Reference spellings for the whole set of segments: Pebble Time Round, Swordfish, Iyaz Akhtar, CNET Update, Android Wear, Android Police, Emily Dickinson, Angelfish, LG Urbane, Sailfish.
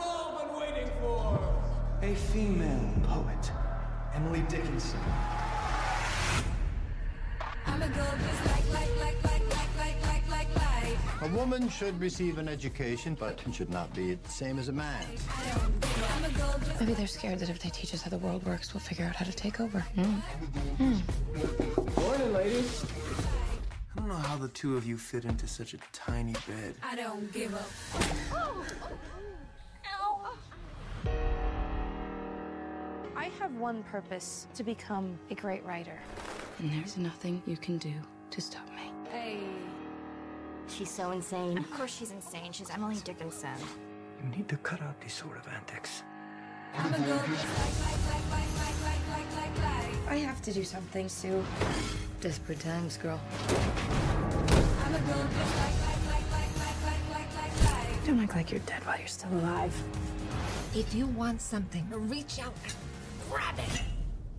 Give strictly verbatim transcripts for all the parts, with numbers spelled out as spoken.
you've all been waiting for! A female poet, Emily Dickinson. I'm a girl just like, like, like, like, like, like, like, like, like. A woman should receive an education, but should not be the same as a man. I'm a girl just... Maybe they're scared that if they teach us how the world works, we'll figure out how to take over. Mm. Mm. Morning, ladies. I don't know how the two of you fit into such a tiny bed. I don't give up. Oh. Ow. I have one purpose, to become a great writer. And there's nothing you can do to stop me. Hey. She's so insane. Of course she's insane. She's Emily Dickinson. You need to cut out these sort of antics. I'm a girl like, like, like, like, like, like, like, like, like. I have to do something, Sue. Desperate times, girl. I'm a girl just like, like, like, like, like, like, like, like, like. Don't act like you're dead while you're still alive. If you want something, reach out and grab it.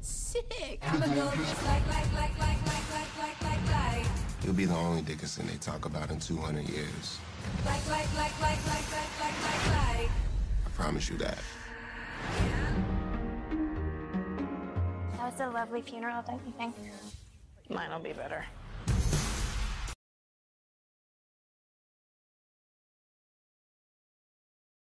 Sick. I'm a girl just like, like, like, like, like, like, like, like, like. You'll be the only Dickinson they talk about in two hundred years. Like, like, like, like, like, like, like, like, like. I promise you that. That was a lovely funeral, don't you think? Mine'll be better.